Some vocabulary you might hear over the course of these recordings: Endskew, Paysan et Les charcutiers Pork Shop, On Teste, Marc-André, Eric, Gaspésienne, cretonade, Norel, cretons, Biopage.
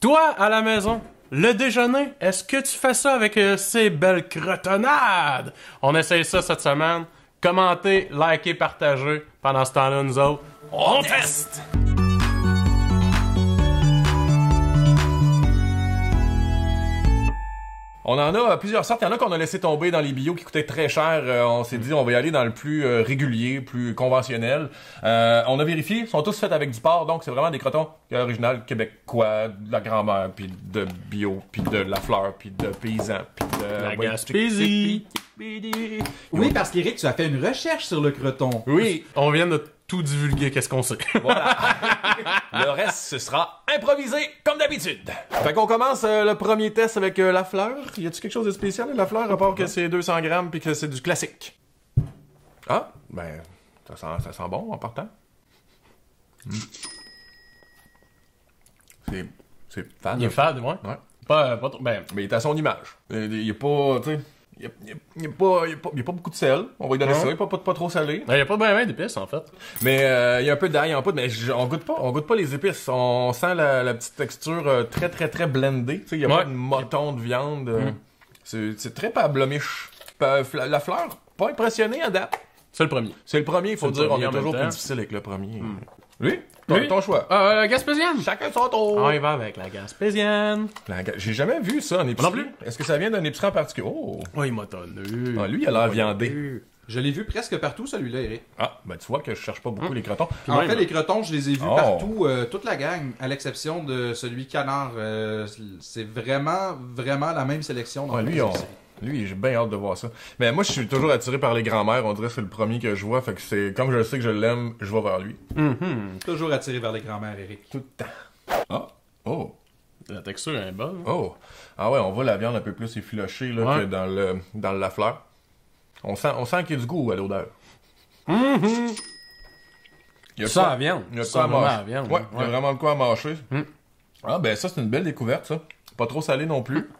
Toi, à la maison, le déjeuner, est-ce que tu fais ça avec ces belles crotonnades? On essaye ça cette semaine. Commentez, likez, partagez. Pendant ce temps-là, nous autres, on teste! On en a plusieurs sortes. Il y en a qu'on a laissé tomber dans les bio qui coûtaient très cher. On s'est dit, on va y aller dans le plus régulier, plus conventionnel. On a vérifié. Ils sont tous faits avec du porc. Donc, c'est vraiment des crotons original québécois, de la grand-mère, puis de bio, puis de la fleur, puis de paysan, puis de... La Gaspésie! Oui, parce qu'Éric, tu as fait une recherche sur le croton. Oui, on vient de tout divulguer, qu'est-ce qu'on sait. Voilà. Le reste, ce sera improvisé, comme d'habitude. Fait qu'on commence le premier test avec la fleur. Y a-tu quelque chose de spécial, la fleur, à part que c'est 200 grammes puis que c'est du classique? Ah, ben, ça sent bon en partant. C'est fade. Il est fade, ouais. Pas trop, ben... Mais il est à son image. Il est pas, tu sais... Il n'y a pas beaucoup de sel, on va lui donner ça, il n'est pas trop salé. Il n'y a pas bien d'épices en fait. Mais il y a un peu d'ail en poudre, mais on goûte pas les épices. On sent la petite texture très blendée. Il n'y a pas de moton de viande. C'est très pablomiche. La fleur, pas impressionnée à date. C'est le premier. C'est le premier, il faut dire, on est toujours plus difficile avec le premier. Lui? Ton choix. Gaspésienne. Chacun son tour. On y va avec la Gaspésienne. J'ai jamais vu ça en épicerie. Non plus. Est-ce que ça vient d'un épicerie en particulier? Oh. Oh, il m'a tondu. Ah, lui, il a l'air viandé. Je l'ai vu presque partout, celui-là, Eric. Ah, ben tu vois que je cherche pas beaucoup les crotons. Puis en fait, les crotons, je les ai vus partout, toute la gang, à l'exception de celui canard. C'est vraiment la même sélection dans les épiceries. Lui, j'ai bien hâte de voir ça. Mais moi, je suis toujours attiré par les grands-mères. On dirait que c'est le premier que je vois. Fait que c'est comme je sais que je l'aime, je vais vers lui. Toujours attiré vers les grands-mères, Eric. Tout le temps. Ah! Oh! La texture est bonne. Oh! Ah ouais, on voit la viande un peu plus effilochée là, que dans la fleur. On sent qu'il y a du goût à l'odeur. Il y a ça à viande. Il y a ça à viande. Ouais, il y a vraiment de quoi à mâcher. Ah ben ça, c'est une belle découverte, ça. Pas trop salé non plus.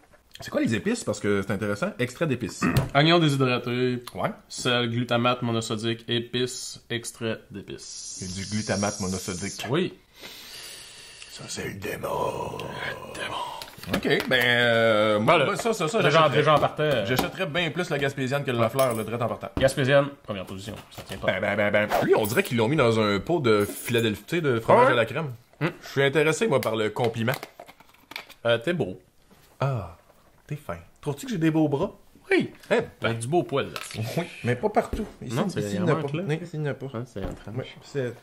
C'est quoi les épices? Parce que c'est intéressant. Extrait d'épices. Oignons déshydratés. Ouais. Sel, glutamate monosodique, épices, extrait d'épices. Et du glutamate monosodique. Oui. Ça, c'est le démon. Le démon. OK, ben... moi, ça, j'achèterais bien plus la Gaspésienne que la fleur, le direct en partant. Gaspésienne, première position. Ça tient pas. Ben. Lui, on dirait qu'ils l'ont mis dans un pot de Philadelphie, tu sais, de fromage à la crème. Je suis intéressé, moi, par le compliment. T'es beau. Ah... T'es fin. Trouves-tu que j'ai des beaux bras? Oui! Eh ben. Avec du beau poil, là. Oui, mais pas partout. Ici, non, il n'y en a pas.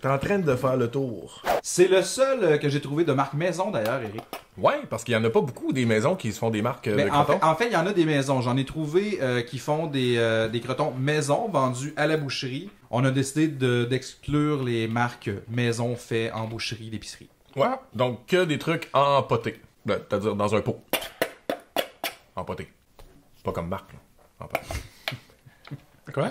T'es en train de faire le tour. C'est le seul que j'ai trouvé de marque maison, d'ailleurs, Eric. Ouais, parce qu'il n'y en a pas beaucoup des maisons qui se font des marques de crotons. En fait, il y en a des maisons. J'en ai trouvé qui font des crotons maison vendus à la boucherie. On a décidé d'exclure les marques maison faites en boucherie d'épicerie. Ouais, donc que des trucs en poté. C'est-à-dire dans un pot. Empoté. Pas comme Marc, là. Empoté. Quoi?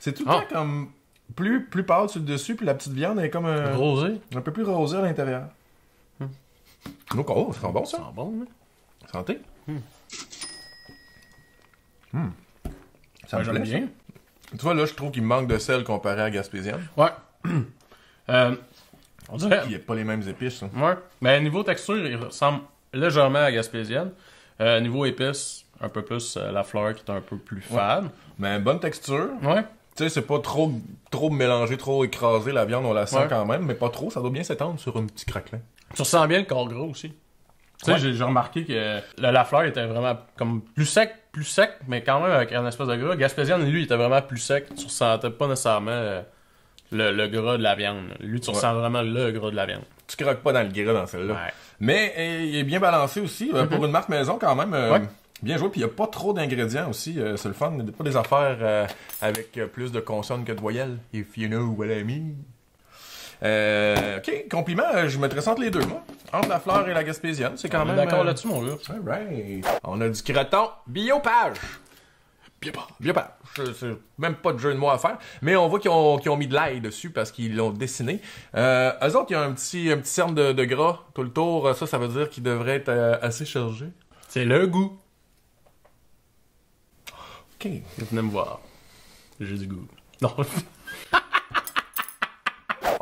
C'est tout le temps comme plus pâle sur le dessus, puis la petite viande est comme un... Rosé. Un peu plus rosé à l'intérieur. Donc, ça sent bon, ça. Ça sent bon, mais... Santé. Ça me plaît bien. Tu vois, là, je trouve qu'il manque de sel comparé à Gaspésienne. Ouais. On dirait qu'il n'y a pas les mêmes épices. Hein. Ouais. Mais niveau texture, il ressemble légèrement à la Gaspésienne. Niveau épices, un peu plus la fleur qui est un peu plus fade. Mais bonne texture. Ouais. Tu sais, c'est pas trop mélangé, trop écrasé. La viande, on la sent quand même, mais pas trop. Ça doit bien s'étendre sur un petit craquelin. Tu ressens bien le corps gras aussi. Tu sais, j'ai remarqué que la fleur était vraiment comme plus sec, mais quand même avec un espèce de gras. Gaspésienne, lui, il était vraiment plus sec. Tu ressentais pas nécessairement... Le gras de la viande. Lui, tu ressens vraiment le gras de la viande. Tu croques pas dans le gras dans celle-là. Ouais. Mais il est bien balancé aussi. Pour une marque maison, quand même, bien joué. Puis il n'y a pas trop d'ingrédients aussi. C'est le fun. Il n'y a pas des affaires avec plus de consonnes que de voyelles. If you know what I mean. OK, compliment. Je mettrais entre les deux, moi. Entre la fleur et la Gaspésienne. C'est quand même... D'accord là-dessus, mon gars. All right. On a du croton Biopage. Biopage. C'est même pas de jeu de mots à faire. Mais on voit qu'ils ont mis de l'ail dessus parce qu'ils l'ont dessiné. Eux autres, il y a un petit cerne de gras tout le tour. Ça veut dire qu'il devrait être assez chargé. C'est le goût. OK. Venez me voir. J'ai du goût. Non.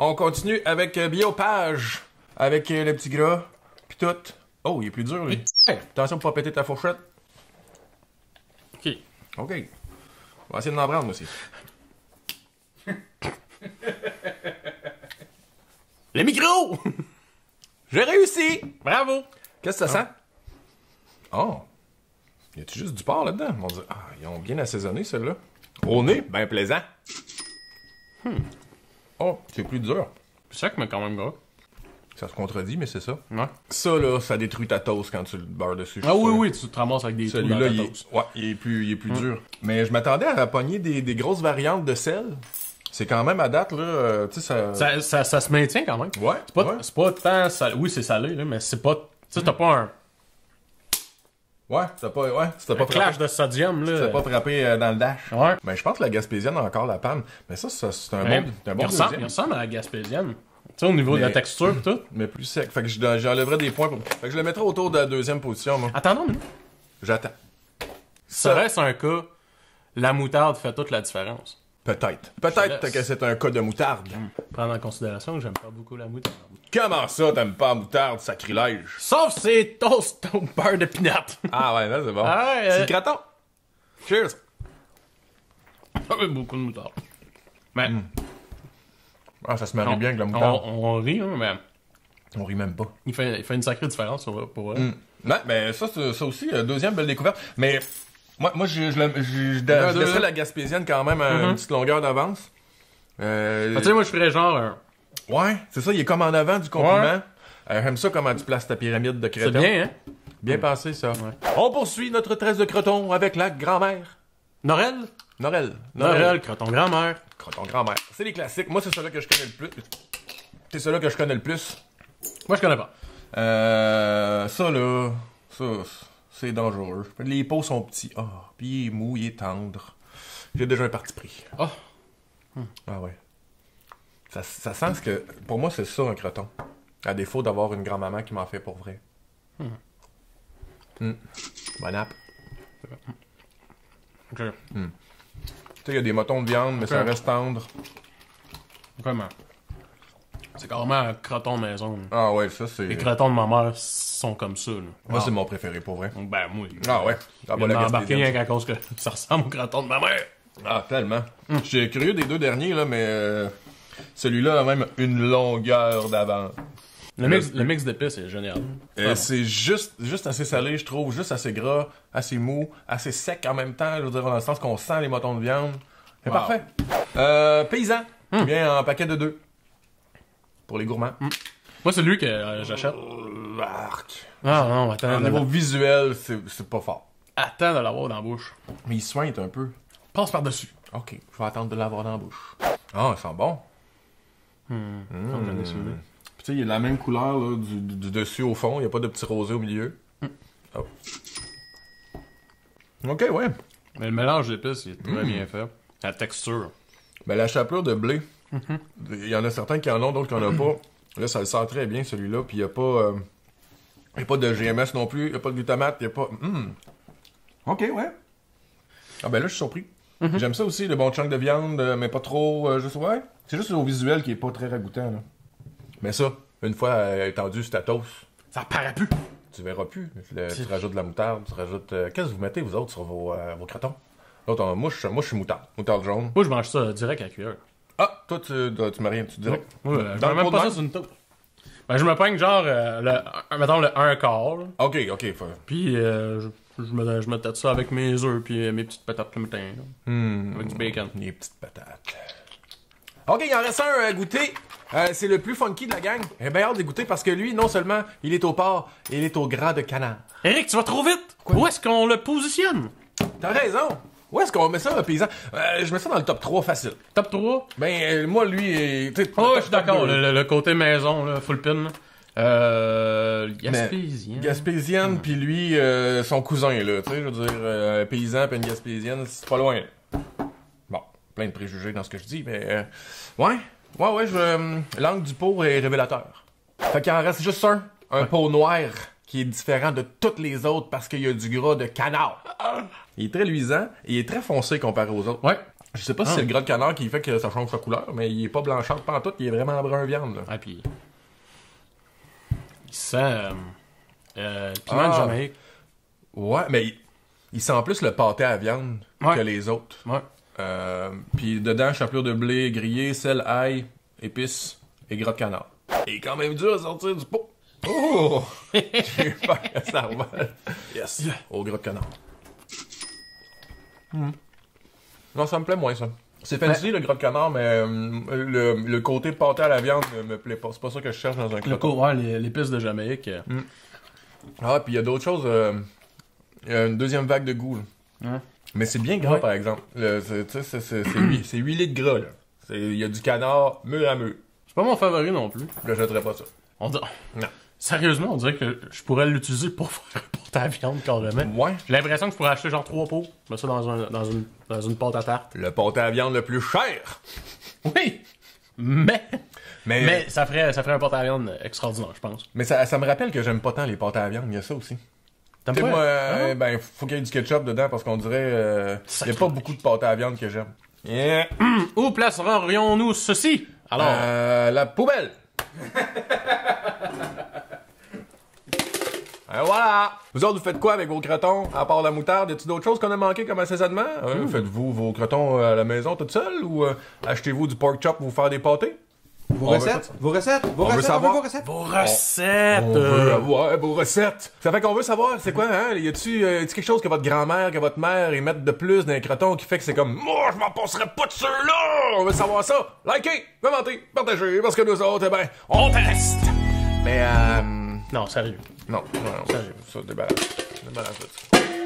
On continue avec Biopage. Avec le petit gras. Puis tout. Oh, il est plus dur, lui. Hey, attention pour pas péter ta fourchette. Ok. Ok. On va essayer de m'en prendre aussi. Le micro! J'ai réussi! Bravo! Qu'est-ce que ça sent? Oh! Y a-tu juste du porc là-dedans? On dirait. Ah, ils ont bien assaisonné celle-là. Au nez, ben plaisant! Oh, c'est plus dur. C'est sec, mais quand même gras. Ça se contredit, mais c'est ça. Ouais. Ça, là, ça détruit ta toast quand tu le beurres dessus. Ah oui, oui, tu te ramasses avec des trous dans ta toast. Ouais, il est plus dur. Mais je m'attendais à pogner des grosses variantes de sel. C'est quand même à date, là, tu sais, ça se maintient quand même. Ouais. C'est pas, pas tant salé. Oui, c'est salé, là, mais c'est pas... Tu sais, t'as pas un... Ouais, t'as pas... Ouais, t'as pas frappé... clash de sodium, là. T'as pas frappé dans le dash. Ouais. Mais je pense que la Gaspésienne a encore la panne. Mais ça c'est un bon... Il ressemble à la Gaspésienne. Tu sais, au niveau de la texture et tout. Mais plus sec. Fait que j'enlèverais des points pour... Fait que je le mettrais autour de la deuxième position, moi. Attendons, mais... J'attends. Serait-ce un cas, la moutarde fait toute la différence? Peut-être. Peut-être que c'est un cas de moutarde. Prendre en considération que j'aime pas beaucoup la moutarde. Comment ça, t'aimes pas la moutarde, sacrilège? Sauf c'est toast au beurre de pinot. Ah ouais, là c'est bon. Ah ouais, c'est craton. Cheers. J'aime beaucoup de moutarde. Mais... Ah, ça se marie bien avec la moutarde. On rit, hein, mais... On rit même pas. Il fait une sacrée différence pour... Ouais, mais ça aussi, deuxième belle découverte. Mais... Moi, je laisserais la Gaspésienne quand même à une petite longueur d'avance. Tu sais, moi, je ferais genre un... Ouais, c'est ça, il est comme en avant du compliment. J'aime ça comment tu places ta pyramide de créton. C'est bien, hein? Bien passé, ça. Ouais. On poursuit notre tresse de croton avec la grand-mère. Norel? Norel. Norel, croton grand-mère. Croton grand-mère. C'est les classiques. Moi, c'est celui-là que je connais le plus. C'est celui-là que je connais le plus. Moi, je connais pas. Ça, là... Ça... C'est dangereux. Les peaux sont petits. Ah, oh, puis il est mou, il est tendre. J'ai déjà un parti pris. Ah! Oh. Ah ouais. Ça sent ce que... Pour moi, c'est ça, un croton. À défaut d'avoir une grand-maman qui m'en fait pour vrai. Bonne app. OK. Tu sais, il y a des motons de viande, mais ça reste tendre. Vraiment. C'est carrément un croton maison. Là. Ah ouais, ça c'est... Les crotons de ma mère sont comme ça. Là. Moi, c'est mon préféré, pour vrai. Ben, moi... Ah ouais? Ah, bon, la embarqué rien qu'à cause que ça ressemble au croton de ma mère. Ah, tellement. Je suis curieux des deux derniers, là, mais... Celui-là a même une longueur d'avant. Le mix d'épices est génial. C'est juste assez salé, je trouve. Juste assez gras, assez mou, assez sec en même temps. Je veux dire, dans le sens qu'on sent les motons de viande. C'est parfait. Paysan. Bien, en paquet de 2. Pour les gourmands. Moi, c'est lui que j'achète. Ah non, attends. Au niveau visuel, c'est pas fort. Attends de l'avoir dans la bouche. Mais il soigne un peu. Passe par-dessus. Ok, je vais attendre de l'avoir dans la bouche. Ah, il sent bon. Puis tu sais, il a la même couleur là, du dessus au fond. Il n'y a pas de petit rosé au milieu. Ok, ouais. Mais le mélange d'épices, il est très bien fait. La texture. Ben, la chapelure de blé. Il y en a certains qui en ont, d'autres qui en ont pas. Là, ça le sent très bien, celui-là. Puis il n'y a pas... Il n'y a pas de GMS non plus. Il n'y a pas de glutamate. Il n'y a pas... OK, ouais. Ah ben là, je suis surpris. J'aime ça aussi, le bon chunk de viande, mais pas trop... juste c'est juste au visuel qui est pas très ragoûtant. Là. Mais ça, une fois étendu sur ta toast... Ça paraît plus. Tu verras plus. Tu rajoutes de la moutarde, tu rajoutes... Qu'est-ce que vous mettez, vous autres, sur vos crotons? L'autre, moi, je suis moutarde. Moutarde jaune. Moi, je mange ça direct à la cuillère. Ah, toi, tu m'as rien, tu dirais. Oui, je mets même pas ça sur une taupe. Ben, je me peigne genre, mettons, le 1/4. Là. OK. Puis, je me tâte ça avec mes œufs puis mes petites patates le matin. Avec du bacon. Les petites patates. OK, il en reste un à goûter. C'est le plus funky de la gang. J'ai bien hâte de goûter parce que lui, non seulement, il est au porc, il est au gras de canard. Eric, tu vas trop vite. Quoi? Où est-ce qu'on le positionne? T'as raison. Où est-ce qu'on met ça, le paysan? Je mets ça dans le top 3 facile. Top 3? Ben, moi, lui, tu sais... Oh, je suis d'accord. Le côté maison, là, full pin. Gaspésienne. Gaspésienne, puis lui, son cousin, là. Tu sais, je veux dire, paysan, puis une Gaspésienne, c'est pas loin. Là. Bon, plein de préjugés dans ce que je dis, mais... Ouais, l'angle du pot est révélateur. Fait qu'il en reste juste un pot noir qui est différent de toutes les autres parce qu'il y a du gras de canard. Il est très luisant et il est très foncé comparé aux autres. Ouais. Je sais pas si c'est le gras de canard qui fait que ça change sa couleur, mais il est pas blanchâtre pantoute, il est vraiment brun viande. Là. Ah, puis il sent le piment de Jamaïque. Ouais, mais il sent plus le pâté à viande que les autres. Ouais. Puis dedans, chapelure de blé grillé, sel, ail, épices et gras de canard. Il est quand même dur à sortir du pot. Oh! J'ai peur que ça revole. Yes! Au gras de canard. Mm. Non, ça me plaît moins, ça. C'est fancy, le gras de canard, mais le côté pâté à la viande me plaît pas. C'est pas ça que je cherche dans un croton. Ouais, l'épice de Jamaïque. Mm. Ah, puis il y a d'autres choses. Y a une deuxième vague de goût. Hein? Mais c'est bien gras, par exemple. C'est huilé de gras, là. Il y a du canard mur à mur. C'est pas mon favori non plus. Je jetterais pas ça. Non. Sérieusement, on dirait que je pourrais l'utiliser pour faire un pâte à viande carrément. Ouais. J'ai l'impression que je pourrais acheter genre 3 pots, mettre ça dans une pâte à tarte. Le pâte à viande le plus cher! Oui! Mais ça ferait un pâte à viande extraordinaire, je pense. Mais ça me rappelle que j'aime pas tant les pâtes à viande, il y a ça aussi. T'aimes pas? Moi, ben, faut qu'il y ait du ketchup dedans parce qu'on dirait. Il n'y a pas beaucoup de pâte à viande que j'aime. Yeah. Où placerions-nous ceci? Alors. La poubelle! Et voilà! Vous autres, vous faites quoi avec vos crotons? À part la moutarde, y a-t-il d'autres choses qu'on a manqué comme assaisonnement? Faites-vous vos crotons à la maison toute seule ou achetez-vous du pork chop pour vous faire des pâtés? Vos recettes! On veut avoir vos recettes! Ça fait qu'on veut savoir, c'est quoi, hein? Y a-tu quelque chose que votre grand-mère, que votre mère, y mettent de plus dans les crotons qui fait que c'est comme « Moi, je m'en passerai pas de ceux-là! » On veut savoir ça! Likez, commentez, partagez, parce que nous autres, on teste! Mais non, sérieux. Non, sérieux. Ça, débarrasse.